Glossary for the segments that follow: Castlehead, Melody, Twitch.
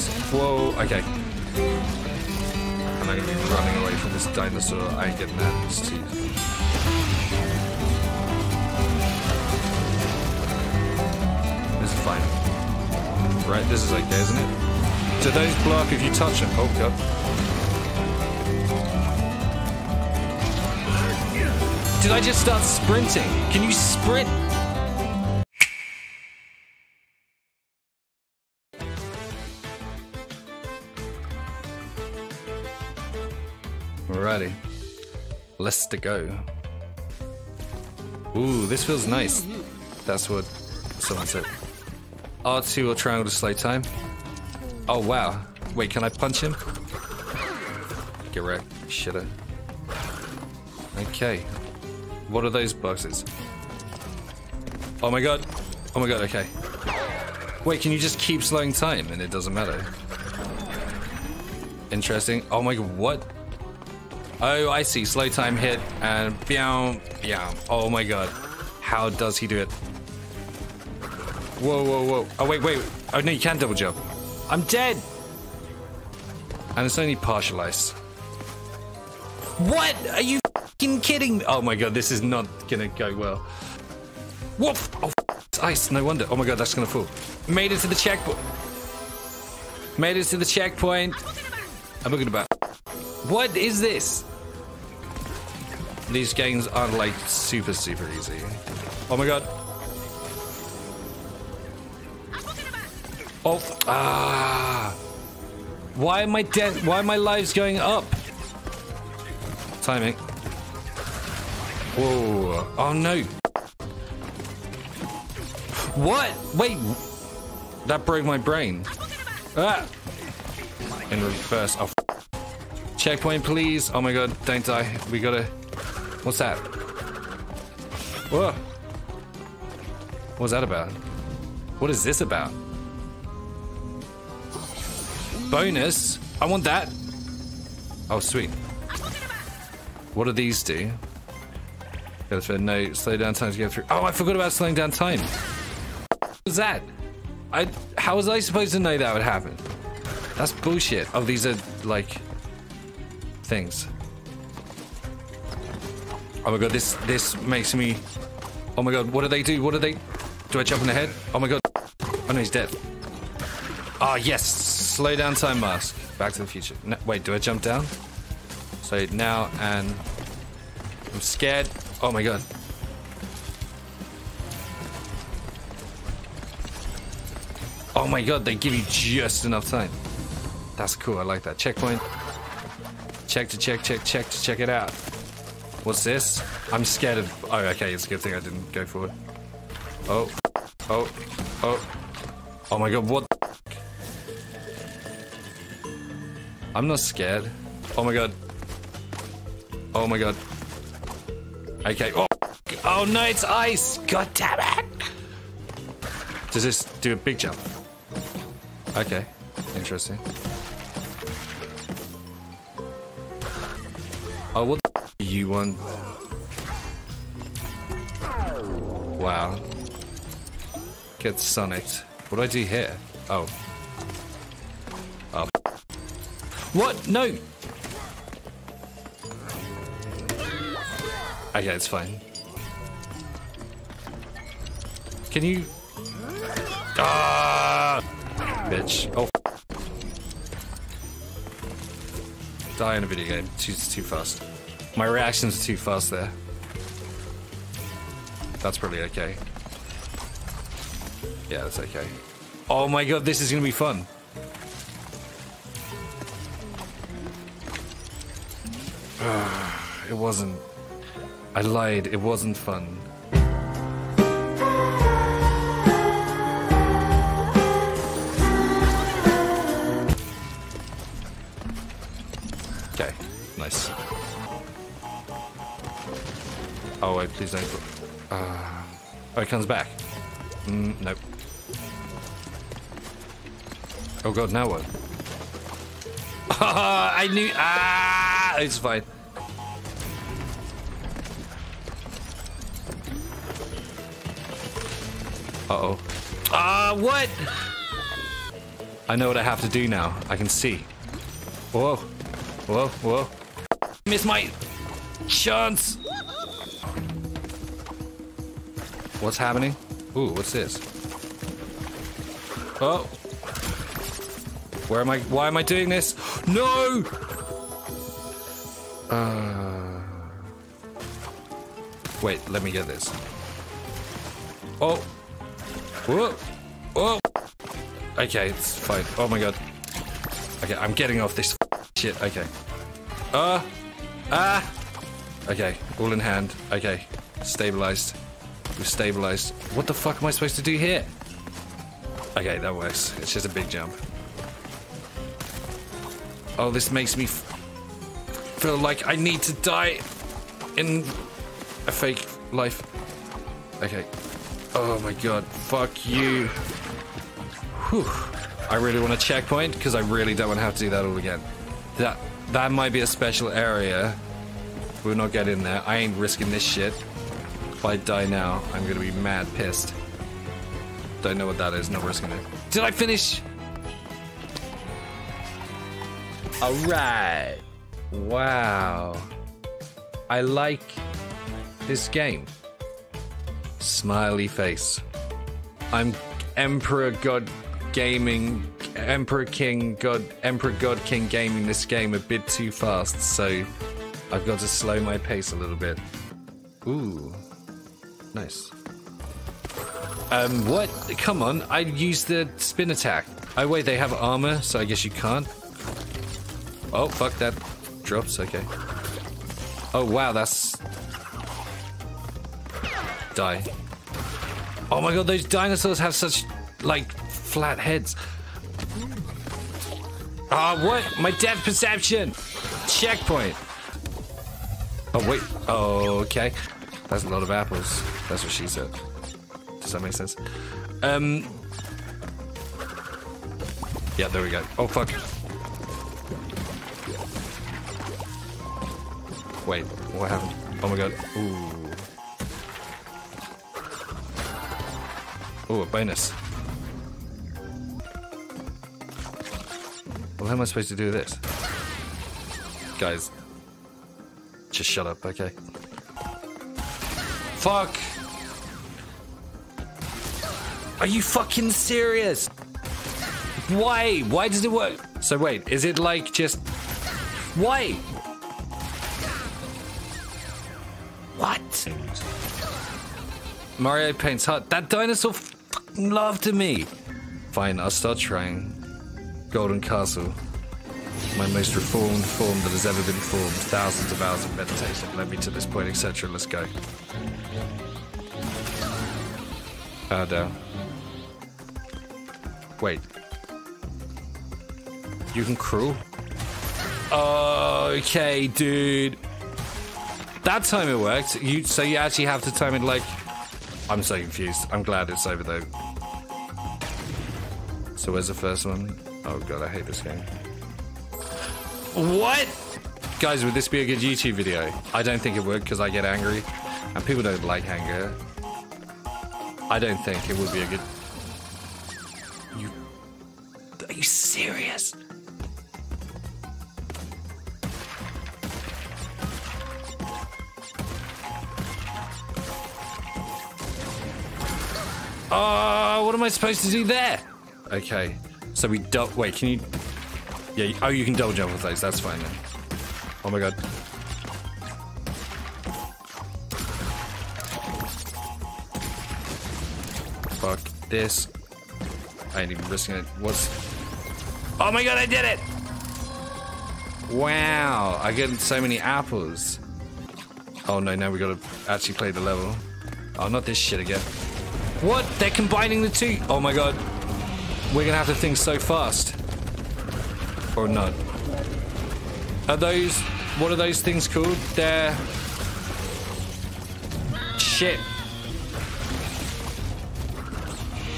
seconds. Whoa, okay. I'm not gonna be running away from this dinosaur. I ain't getting that in his teeth. This is fine. Right, this is okay, isn't it? Today's block, if you touch it. Oh, God. Did I just start sprinting? Can you sprint? Alrighty, let's to go. Ooh, this feels nice. That's what someone said. R2 or triangle to slow time. Oh wow, wait, can I punch him? Get wrecked, shitter. Okay, what are those boxes? Oh my god, oh my god, okay. Wait, can you just keep slowing time and it doesn't matter? Interesting, oh my god, what? Oh, I see. Slow time hit and bam, bam. Oh my god. How does he do it? Whoa, whoa, whoa. Oh, wait, wait. Oh, no, you can double jump. I'm dead. And it's only partial ice. What? Are you f***ing kidding me? Oh my god, this is not gonna go well. Woof! Oh, it's ice. No wonder. Oh my god, that's gonna fall. Made it to the checkpoint. Made it to the checkpoint. I'm looking about. What is this? These games aren't like super easy. Oh my god. Oh, ah. Why am I dead? Why are my lives going up? Timing. Whoa. Oh no. What? Wait. That broke my brain. Ah. In reverse. Oh. Checkpoint, please. Oh my god, don't die. We gotta... What's that? Whoa. What's that about? What is this about? Bonus? I want that. Oh, sweet. What do these do? No, slow down time to get through. Oh, I forgot about slowing down time. What was that? How was I supposed to know that would happen? That's bullshit. Oh, these are like... things. Oh my god, this makes me... Oh my god, what do they do? What do they... Do I jump in the head? Oh my god. Oh no, he's dead. Ah, yes! Slow down time mask. Back to the future. No, wait, do I jump down? So now and... I'm scared. Oh my god. Oh my god, they give you just enough time. That's cool, I like that. Checkpoint. Check to check to check it out. What's this? I'm scared of... Oh, okay, it's a good thing I didn't go forward. Oh, oh, oh. Oh my god, what the... I'm not scared. Oh my god. Oh my god. Okay, oh. Oh no, it's ice! God damn it! Does this do a big jump? Okay, interesting. Oh, what the f*** do you want? Wow. Get sonicked. What do I do here? Oh. Oh. What? No! Okay, it's fine. Can you... Ah! Bitch. Oh. Die in a video game. Too fast. My reactions are too fast there. That's probably okay. Yeah, that's okay. Oh my god, this is gonna be fun. It wasn't. I lied. It wasn't fun. Oh wait, please don't. Oh, it comes back. Nope. Oh god, now what? I knew. Ah, it's fine. Uh oh. Ah, what? I know what I have to do now. I can see. Whoa. Whoa, whoa. Miss my chance. What's happening? Ooh, what's this? Oh. Where am I? Why am I doing this? No! Wait, let me get this. Oh. Whoa. Oh. Okay, it's fine. Oh my god. Okay, I'm getting off this shit. Okay. Okay, all in hand. Okay. Stabilized. We've stabilized. What the fuck am I supposed to do here? Okay, that works. It's just a big jump. Oh, this makes me feel like I need to die in a fake life. Okay. Oh my god. Fuck you. Whew. I really want a checkpoint because I really don't want to have to do that all again. That might be a special area. We'll not get in there. I ain't risking this shit. If I die now, I'm gonna be mad pissed. Don't know what that is, not risking it. Did I finish? Alright. Wow. I like this game. Smiley face. I'm Emperor God Gaming, Emperor God King Gaming this game a bit too fast, so I've got to slow my pace a little bit. Ooh. Nice. What? Come on, I used the spin attack. Oh wait, they have armor, so I guess you can't. Oh, fuck, that drops, okay. Oh wow, that's... Die. Oh my god, those dinosaurs have such, like, flat heads. Ah, what? My depth perception! Checkpoint! Oh wait, oh, okay. That's a lot of apples. That's what she said. Does that make sense? Yeah, there we go. Oh, fuck. Wait, what happened? Oh my god. Ooh. Ooh, a bonus. Well, how am I supposed to do this? Guys. Just shut up, okay. Fuck! Are you fucking serious? Why? Why does it work? So wait, is it like just... Why? What? Mario Paint's hut. That dinosaur fucking loved me. Fine, I'll start trying. Golden Castle. My most reformed form that has ever been formed. Thousands of hours of meditation led me to this point, etc. Let's go. Oh, no. Wait. You can crawl? Okay, dude. That time it worked. So you actually have to time it like... I'm so confused. I'm glad it's over, though. So where's the first one? Oh, God, I hate this game. What? Guys, would this be a good YouTube video? I don't think it would, because I get angry. And people don't like anger. I don't think it would be a good... You... Are you serious? Oh, what am I supposed to do there? Okay, so we double... Wait, can you... Yeah, oh, you can double jump with those, that's fine then. Oh my god. Fuck this. I ain't even risking it. What's... Oh my god, I did it! Wow, I get so many apples. Oh no, now we gotta actually play the level. Oh, not this shit again. What? They're combining the two. Oh my god. We're gonna have to think so fast. Or not. Are those... What are those things called? They're... Shit.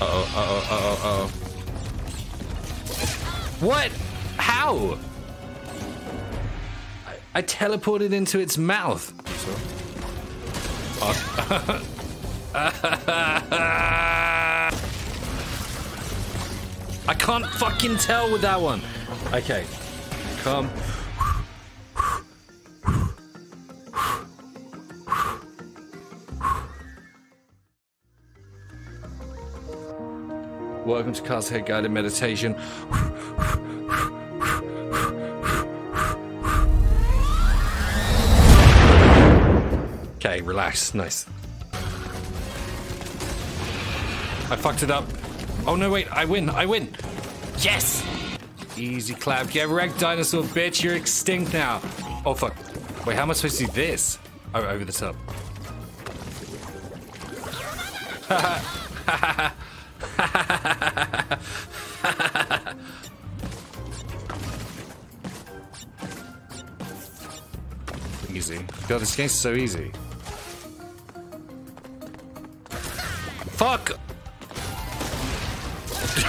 Uh-oh, uh-oh, uh-oh, uh-oh. What? How? I teleported into its mouth. Oh. I can't fucking tell with that one. Okay. Come. Welcome to Castlehead Guided Meditation. Okay, relax. Nice. I fucked it up. Oh no, wait, I win, I win. Yes! Easy clap. Get wrecked, dinosaur bitch. You're extinct now. Oh fuck. Wait, how am I supposed to do this? Oh, over the top. Easy. God, this game's so easy. Fuck!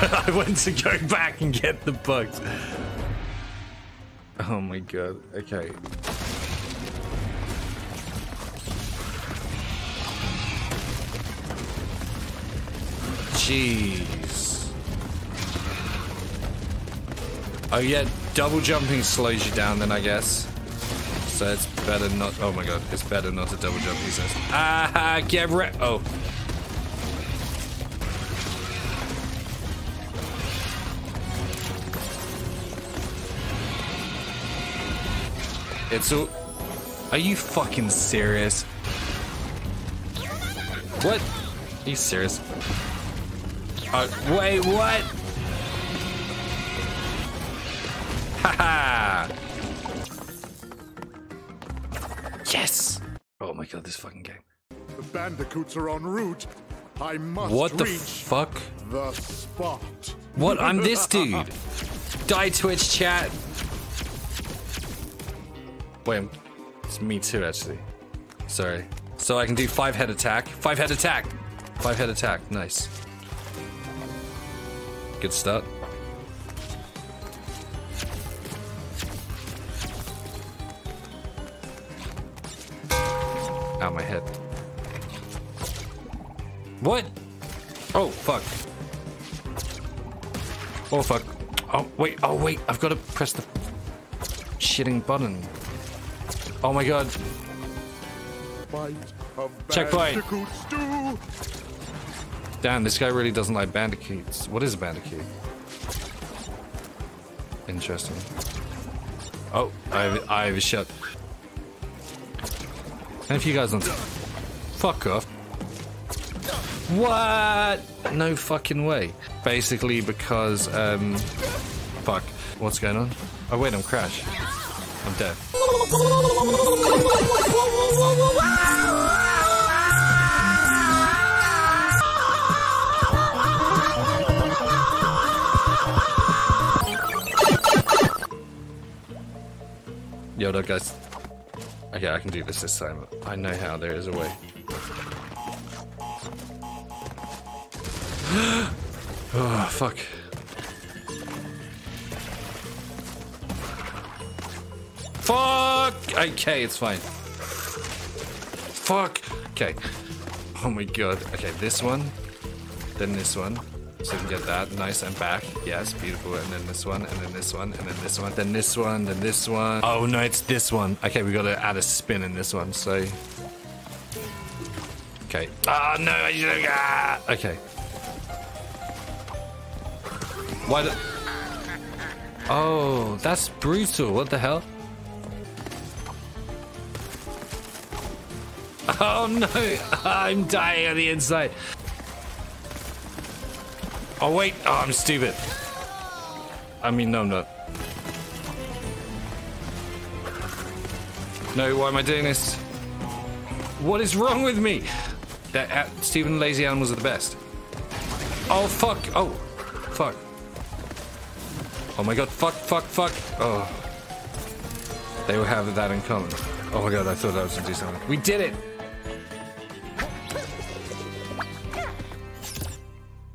I went to go back and get the bugs. Oh my god. Okay. Jeez. Oh yeah, double jumping slows you down then, I guess. So it's better not... Oh my god, it's better not to double jump, he says. Ah, get re... Oh. It's all... Are you fucking serious? What? Are you serious? Oh, wait, what? Haha! Yes! Oh my god, this fucking game. The bandicoots are en route. I must reach the fuck? The spot. What? I'm this dude. Die, Twitch chat. Wait, it's me too, actually. Sorry. So I can do 5-head attack. 5-head attack! 5-head attack. Nice. Good start. Ow, my head. What? Oh, fuck. Oh, fuck. Oh, wait. Oh, wait. I've got to press the shitting button. Oh my god. Checkpoint. Damn, this guy really doesn't like bandicoots. What is a bandicoot? Interesting. Oh, I have a shot. And if you guys don't... Fuck off. What? No fucking way. Basically because, fuck. What's going on? Oh wait, I'm crashed. I'm dead. Yo, that guys. Okay, I can do this time. I know how. There is a way. Oh, fuck. Fuck! Okay, it's fine. Fuck! Okay. Oh my god. Okay, this one. Then this one. So we can get that. Nice and back. Yes, beautiful. And then this one. And then this one. And then this one. Then this one. Then this one. Oh no, it's this one. Okay, we gotta add a spin in this one, so... Okay. Ah, oh, no! Ah! Okay. Why the... Oh, that's brutal. What the hell? Oh no, I'm dying on the inside. Oh wait, oh, I'm stupid. I mean, no, I'm not. No, why am I doing this? What is wrong with me? That Stephen lazy animals are the best. Oh fuck, oh, fuck. Oh my god, fuck, fuck, fuck. Oh. They will have that in common. Oh my god, I thought I was gonna do something. We did it!